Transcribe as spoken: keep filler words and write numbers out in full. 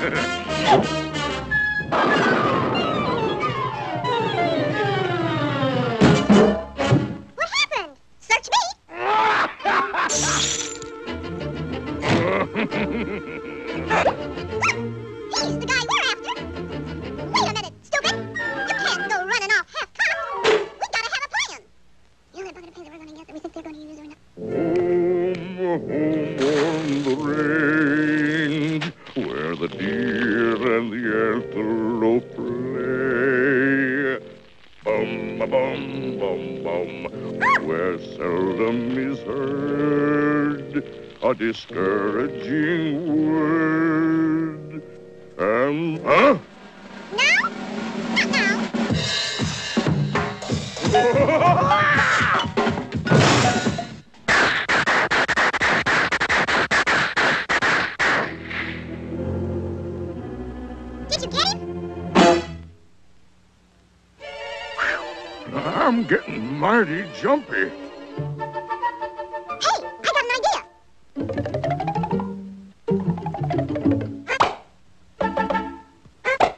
What happened? Search me! Look! He's the guy we're after! Wait a minute, stupid! You can't go running off half-cocked! We gotta have a plan! You know that bucket of paint that we're gonna get that we think they're gonna use or not? The deer and the antelope play. Bum, bum, bum, bum. Where seldom is heard a discouraging word. Um, huh? No, not now. I'm getting mighty jumpy. Hey, I got an idea.